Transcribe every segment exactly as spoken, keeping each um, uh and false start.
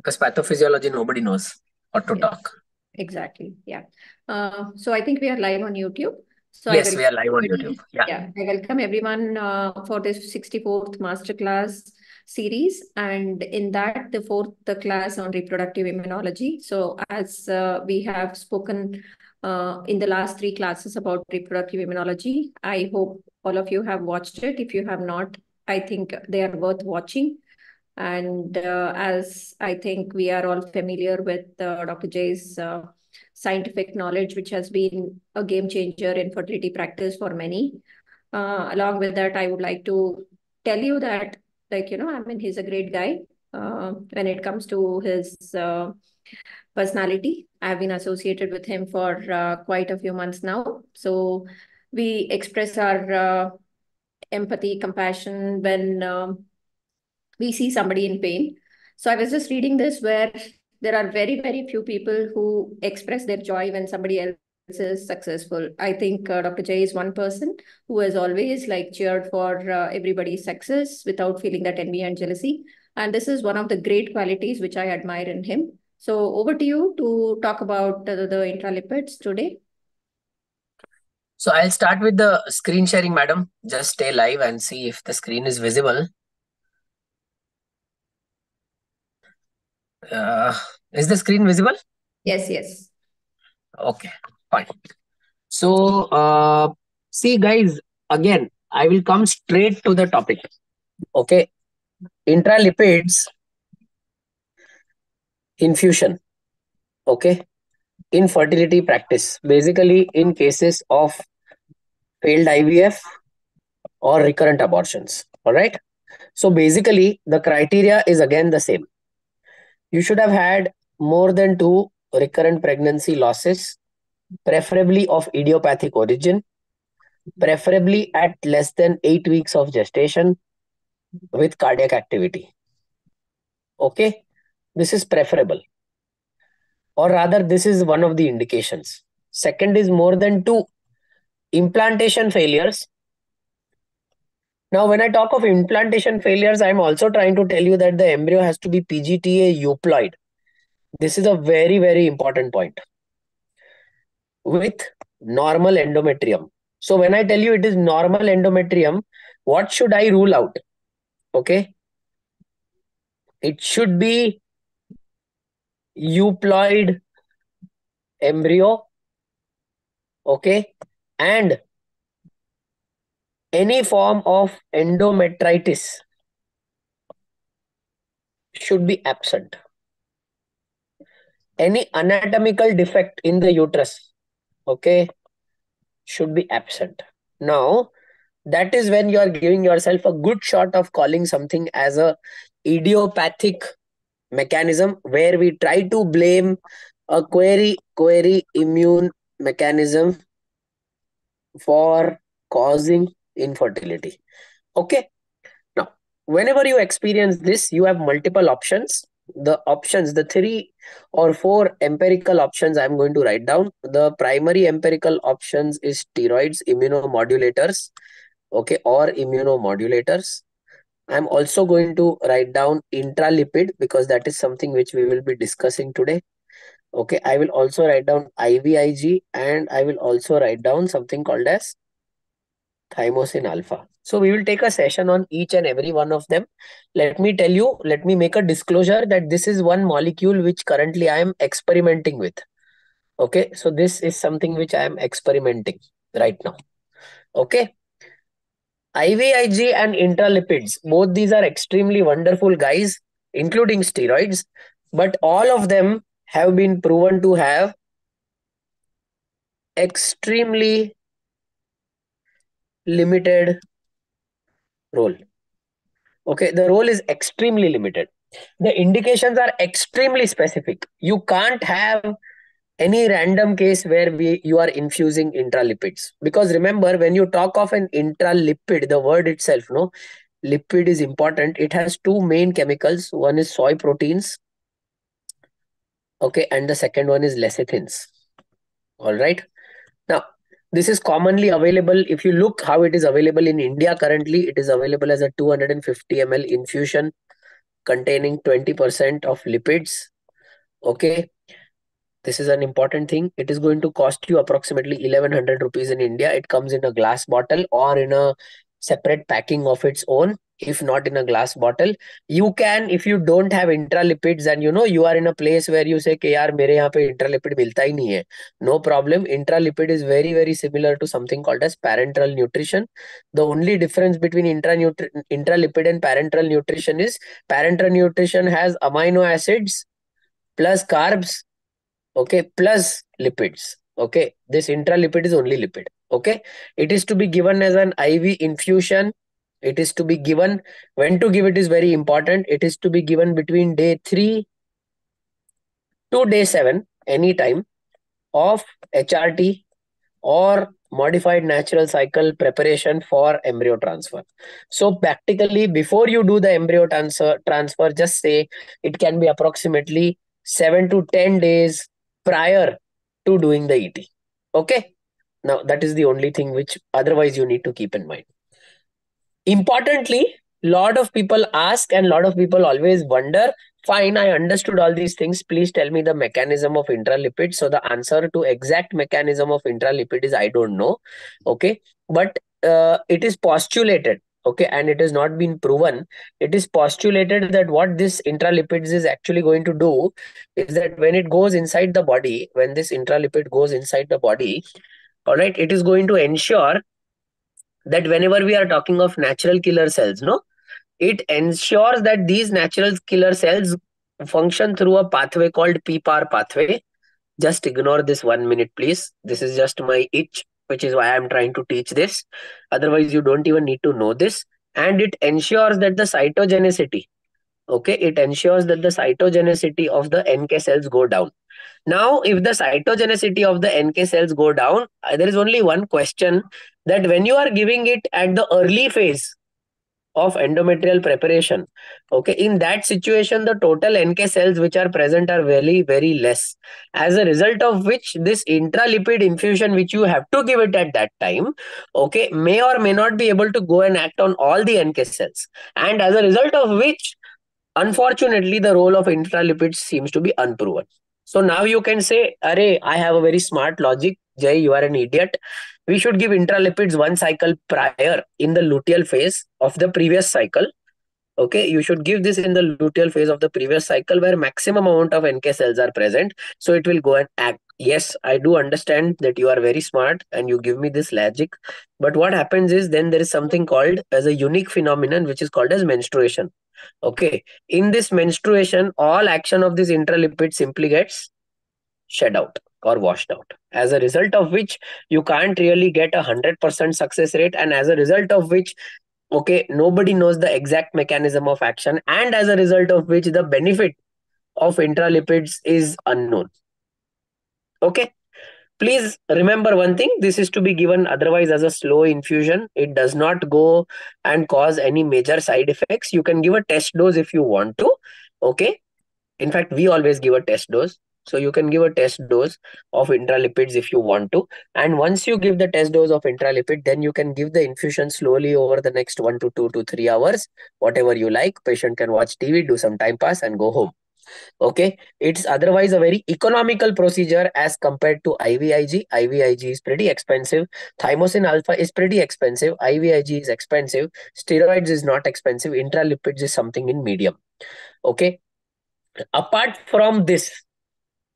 Because pathophysiology, nobody knows what to yes. talk. Exactly. Yeah. Uh, so I think we are live on YouTube. So yes, we are live on YouTube. Yeah. yeah. I welcome everyone uh, for this sixty-fourth masterclass series. And in that, the fourth the class on reproductive immunology. So as uh, we have spoken uh, in the last three classes about reproductive immunology, I hope all of you have watched it. If you have not, I think they are worth watching. And uh, as I think we are all familiar with uh, Doctor Jay's uh, scientific knowledge, which has been a game changer in fertility practice for many. Uh, along with that, I would like to tell you that, like, you know, I mean, he's a great guy uh, when it comes to his uh, personality. I've been associated with him for uh, quite a few months now. So we express our uh, empathy, compassion when... Um, we see somebody in pain. So I was just reading this where there are very, very few people who express their joy when somebody else is successful. I think uh, Doctor Jay is one person who has always like cheered for uh, everybody's success without feeling that envy and jealousy. And this is one of the great qualities which I admire in him. So over to you to talk about uh, the intralipids today. So I'll start with the screen sharing, madam. Just stay live and see if the screen is visible. Uh, is the screen visible? Yes, yes. Okay, fine. So, uh, see guys, again, I will come straight to the topic. Okay. Intralipids infusion. Okay. In fertility practice, basically in cases of failed I V F or recurrent abortions. All right. So basically the criteria is again the same. You should have had more than two recurrent pregnancy losses, preferably of idiopathic origin, preferably at less than eight weeks of gestation with cardiac activity. Okay, this is preferable. Or rather, this is one of the indications. Second is more than two implantation failures. Now, when I talk of implantation failures, I'm also trying to tell you that the embryo has to be P G T A euploid. This is a very, very important point. With normal endometrium. So when I tell you it is normal endometrium, what should I rule out? Okay. It should be euploid embryo. Okay. And any form of endometritis should be absent. Any anatomical defect in the uterus, okay, should be absent. Now, that is when you are giving yourself a good shot of calling something as an idiopathic mechanism where we try to blame a query, query immune mechanism for causing infertility. Okay. Now, whenever you experience this, you have multiple options. The options, the three or four empirical options I'm going to write down. The primary empirical options is steroids, immunomodulators, okay, or immunomodulators. I'm also going to write down intralipid because that is something which we will be discussing today. Okay. I will also write down I V I G and I will also write down something called as Thymosin alpha. So we will take a session on each and every one of them. Let me tell you, let me make a disclosure that this is one molecule which currently I am experimenting with. Okay. So this is something which I am experimenting right now. Okay. I V I G and intralipids, both these are extremely wonderful guys, including steroids, but all of them have been proven to have extremely limited role. Okay, the role is extremely limited. The indications are extremely specific. You can't have any random case where we you are infusing intralipids. Because remember, when you talk of an intralipid, the word itself, no, lipid is important. It has two main chemicals. One is soy proteins. Okay, and the second one is lecithins. All right. Now, this is commonly available. If you look how it is available in India currently, it is available as a two hundred fifty milliliter infusion containing twenty percent of lipids. Okay, this is an important thing. It is going to cost you approximately eleven hundred rupees in India. It comes in a glass bottle or in a separate packing of its own. If not in a glass bottle, you can, if you don't have intralipids and you know you are in a place where you say ke yaar mere yahan pe intralipid milta hi nahi hai, no problem. Intralipid is very very similar to something called as parenteral nutrition. The only difference between intralipid and parenteral nutrition is parenteral nutrition has amino acids plus carbs, okay, plus lipids. Okay, this intralipid is only lipid. Okay, it is to be given as an I V infusion. It is to be given, when to give it is very important. It is to be given between day three to day seven, any time of H R T or modified natural cycle preparation for embryo transfer. So practically before you do the embryo transfer, transfer, just say it can be approximately seven to ten days prior to doing the E T. Okay. Now that is the only thing which otherwise you need to keep in mind. Importantly, lot of people ask and lot of people always wonder, fine, I understood all these things. Please tell me the mechanism of intralipid. So the answer to exact mechanism of intralipid is I don't know. Okay. But uh, it is postulated. Okay. And it has not been proven. It is postulated that what this intralipids is actually going to do is that when it goes inside the body, when this intralipid goes inside the body, all right, it is going to ensure that whenever we are talking of natural killer cells, no, it ensures that these natural killer cells function through a pathway called P P A R pathway. Just ignore this one minute, please. This is just my itch, which is why I'm trying to teach this. Otherwise, you don't even need to know this. And it ensures that the cytogenicity, okay, it ensures that the cytogenicity of the N K cells go down. Now, if the cytogenicity of the N K cells go down, there is only one question, that when you are giving it at the early phase of endometrial preparation, okay, in that situation, the total N K cells which are present are very, very less. As a result of which, this intralipid infusion which you have to give it at that time, okay, may or may not be able to go and act on all the N K cells. And as a result of which, unfortunately, the role of intralipids seems to be unproven. So now you can say, "Arey, I have a very smart logic. Jay, you are an idiot. We should give intralipids one cycle prior in the luteal phase of the previous cycle. Okay, you should give this in the luteal phase of the previous cycle where maximum amount of N K cells are present. So it will go and act." Yes, I do understand that you are very smart and you give me this logic. But what happens is then there is something called as a unique phenomenon, which is called as menstruation. Okay, in this menstruation, all action of this intralipid simply gets shed out or washed out. As a result of which, you can't really get a one hundred percent success rate. And as a result of which, okay, nobody knows the exact mechanism of action. And as a result of which, the benefit of intralipids is unknown. Okay. Please remember one thing, this is to be given otherwise as a slow infusion. It does not go and cause any major side effects. You can give a test dose if you want to. Okay. In fact, we always give a test dose. So you can give a test dose of intralipids if you want to. And once you give the test dose of intralipid, then you can give the infusion slowly over the next one to two to three hours, whatever you like. Patient can watch T V, do some time pass and go home. Okay, it's otherwise a very economical procedure as compared to I V I G. I V I G is pretty expensive. Thymosin alpha is pretty expensive. I V I G is expensive. Steroids is not expensive. Intralipids is something in medium. Okay, apart from this,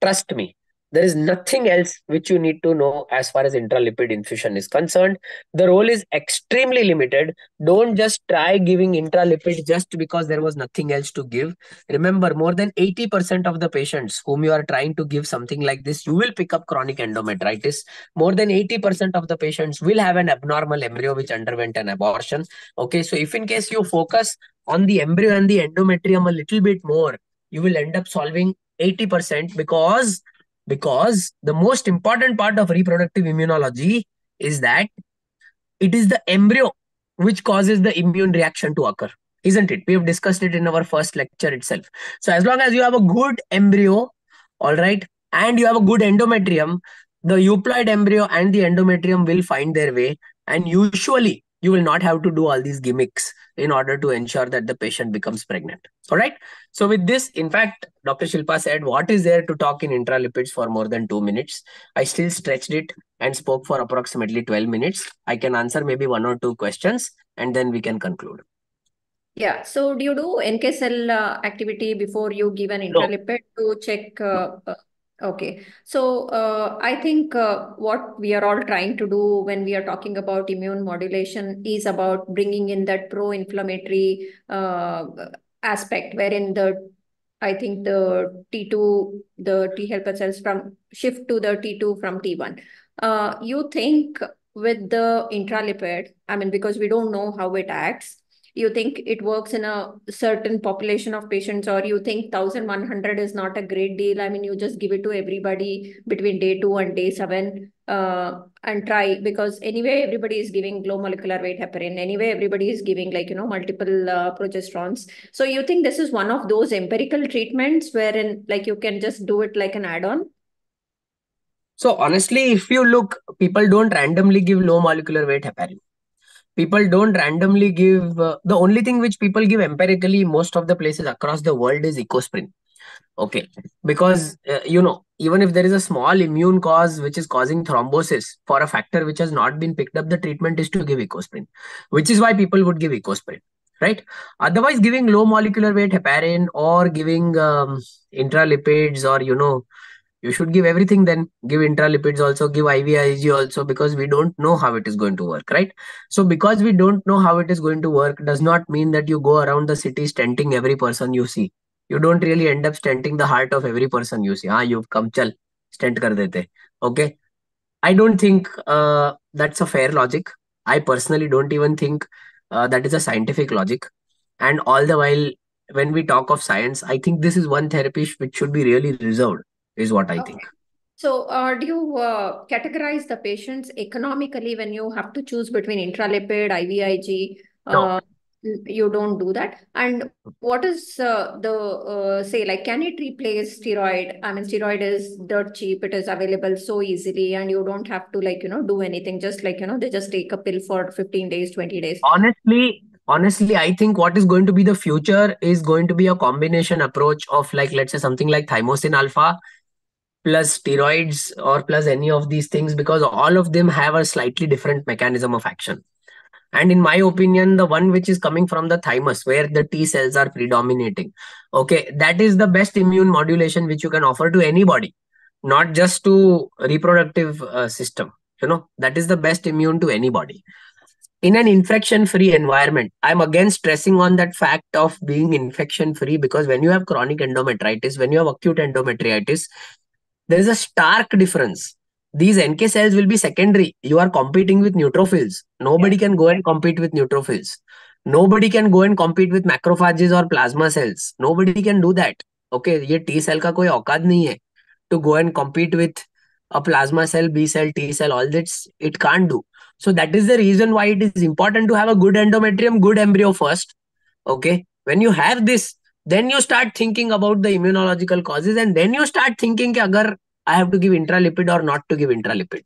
trust me, there is nothing else which you need to know as far as intralipid infusion is concerned. The role is extremely limited. Don't just try giving intralipid just because there was nothing else to give. Remember, more than eighty percent of the patients whom you are trying to give something like this, you will pick up chronic endometritis. More than eighty percent of the patients will have an abnormal embryo which underwent an abortion. Okay, so if in case you focus on the embryo and the endometrium a little bit more, you will end up solving eighty percent because Because the most important part of reproductive immunology is that it is the embryo which causes the immune reaction to occur, isn't it? We have discussed it in our first lecture itself. So as long as you have a good embryo, all right, and you have a good endometrium, the euploid embryo and the endometrium will find their way. And usually you will not have to do all these gimmicks in order to ensure that the patient becomes pregnant. All right. So with this, in fact, Doctor Shilpa said, what is there to talk in intralipids for more than two minutes? I still stretched it and spoke for approximately twelve minutes. I can answer maybe one or two questions and then we can conclude. Yeah. So do you do N K cell uh, activity before you give an intralipid no. to check? Uh, uh, okay. So uh, I think uh, what we are all trying to do when we are talking about immune modulation is about bringing in that pro-inflammatory uh, aspect, wherein the, I think the T two, the T helper cells from shift to the T two from T one. Uh, you think with the intralipid, I mean, because we don't know how it acts, you think it works in a certain population of patients, or you think one thousand one hundred is not a great deal. I mean, you just give it to everybody between day two and day seven uh, and try, because anyway, everybody is giving low molecular weight heparin. Anyway, everybody is giving like, you know, multiple uh, progesterons. So you think this is one of those empirical treatments wherein like you can just do it like an add-on? So honestly, if you look, people don't randomly give low molecular weight heparin. People don't randomly give, uh, the only thing which people give empirically most of the places across the world is Ecosprin. Okay. Because, uh, you know, even if there is a small immune cause which is causing thrombosis for a factor which has not been picked up, the treatment is to give Ecosprin, which is why people would give Ecosprin, right? Otherwise, giving low molecular weight heparin or giving um, intralipids, or, you know, you should give everything, then give intralipids also, give I V I G also, because we don't know how it is going to work, right? So because we don't know how it is going to work does not mean that you go around the city stenting every person you see. You don't really end up stenting the heart of every person you see. Ah, you've come, chal, stent kar dete. Okay. I don't think uh, that's a fair logic. I personally don't even think uh, that is a scientific logic. And all the while, when we talk of science, I think this is one therapy which should be really reserved. Is what I okay. think. So uh, do you uh, categorize the patients economically when you have to choose between intralipid, I V I G? No. Uh, you don't do that. And what is uh, the, uh, say like, can it replace steroid? I mean, steroid is dirt cheap. It is available so easily and you don't have to like, you know, do anything. Just like, you know, they just take a pill for fifteen days, twenty days. Honestly, Honestly, I think what is going to be the future is going to be a combination approach of like, let's say something like thymosin alpha, plus steroids or plus any of these things, because all of them have a slightly different mechanism of action. And in my opinion, the one which is coming from the thymus, where the T cells are predominating, okay, that is the best immune modulation which you can offer to anybody, not just to reproductive uh, system. You know, that is the best immune to anybody. In an infection-free environment, I'm again stressing on that fact of being infection-free, because when you have chronic endometritis, when you have acute endometritis, there is a stark difference. These N K cells will be secondary. You are competing with neutrophils. Nobody can go and compete with neutrophils. Nobody can go and compete with macrophages or plasma cells. Nobody can do that. Okay, ye T cell ka koi aukad nahi hai to go and compete with a plasma cell, B cell, T cell, all that it can't do. So that is the reason why it is important to have a good endometrium, good embryo first. Okay, when you have this, then you start thinking about the immunological causes, and then you start thinking agar I have to give intralipid or not to give intralipid.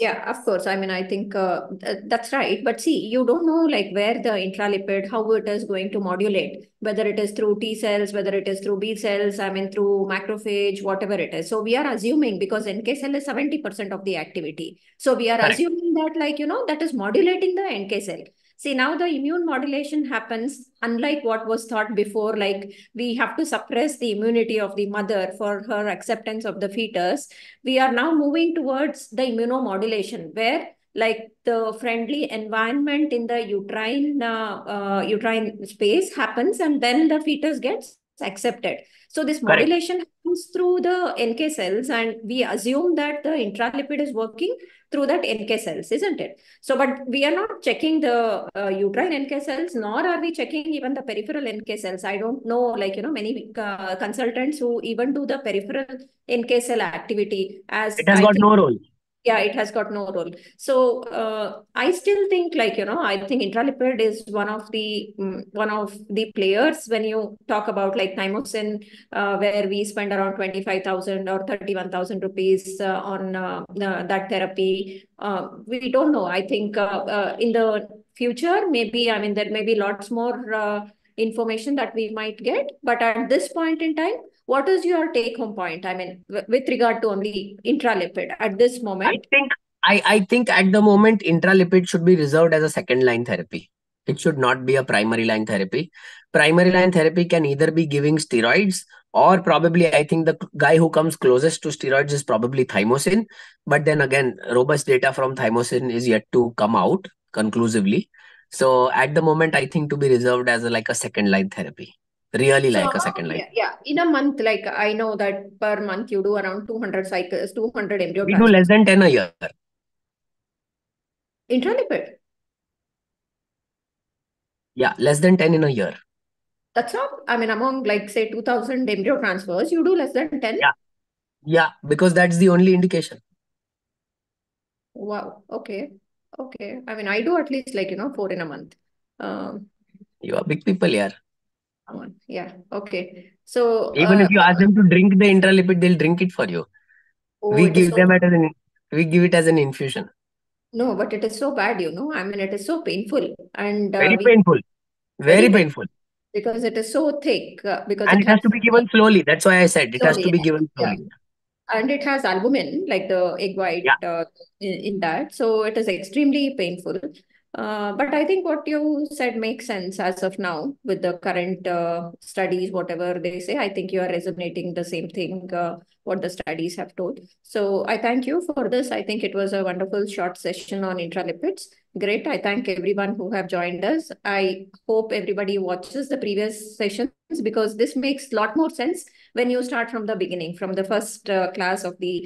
Yeah, of course. I mean, I think uh, th that's right. But see, you don't know like where the intralipid, how it is going to modulate, whether it is through T cells, whether it is through B cells, I mean, through macrophage, whatever it is. So we are assuming, because N K cell is seventy percent of the activity. So we are Correct. assuming that like, you know, that is modulating the N K cell. See, now the immune modulation happens, unlike what was thought before, like we have to suppress the immunity of the mother for her acceptance of the fetus. We are now moving towards the immunomodulation, where like the friendly environment in the uterine, uh, uh, uterine space happens, and then the fetus gets accepted. So this Correct. modulation happens through the N K cells, and we assume that the intralipid is working through that N K cells, isn't it? So, but we are not checking the uh, uterine N K cells, nor are we checking even the peripheral N K cells. I don't know, like, you know, many uh, consultants who even do the peripheral N K cell activity as- It has I got no role. Yeah, it has got no role. So uh, I still think, like, you know, I think Intralipid is one of the one of the players when you talk about like thymosin, uh, where we spend around twenty-five thousand or thirty-one thousand rupees uh, on uh, uh, that therapy. Uh, we don't know. I think uh, uh, in the future, maybe, I mean, there may be lots more uh, information that we might get. But at this point in time, what is your take-home point? I mean, with regard to only Intralipid at this moment? I think I, I think at the moment, Intralipid should be reserved as a second-line therapy. It should not be a primary-line therapy. Primary-line therapy can either be giving steroids or probably, I think the guy who comes closest to steroids is probably thymosin. But then again, robust data from thymosin is yet to come out conclusively. So at the moment, I think to be reserved as a, like a second-line therapy. Really like so, a second line. Yeah, yeah, in a month, like I know that per month you do around two hundred cycles, two hundred embryo. We do less than ten a year. Intralipid? Yeah, less than ten in a year. That's not, I mean, among like say two thousand embryo transfers, you do less than ten? Yeah, yeah, because that's the only indication. Wow, okay, okay. I mean, I do at least like, you know, four in a month. Um, you are big people here. Yeah, okay. So even uh, if you ask them to drink the Intralipid, they'll drink it for you. Oh, we give so them as an we give it as an infusion. No, but it is so bad, you know. I mean, it is so painful and uh, very we, painful, very painful because it is so thick. Uh, because and it, it has, has to be given slowly. That's why I said it slowly, has to be given slowly. Yeah. And it has albumin, like the egg white, yeah. uh, in, in that. So it is extremely painful. Uh, but I think what you said makes sense as of now with the current uh, studies, whatever they say. I think you are resonating the same thing, uh, what the studies have told. So I thank you for this. I think it was a wonderful short session on Intralipids. Great. I thank everyone who have joined us. I hope everybody watches the previous sessions because this makes a lot more sense when you start from the beginning, from the first uh, class of the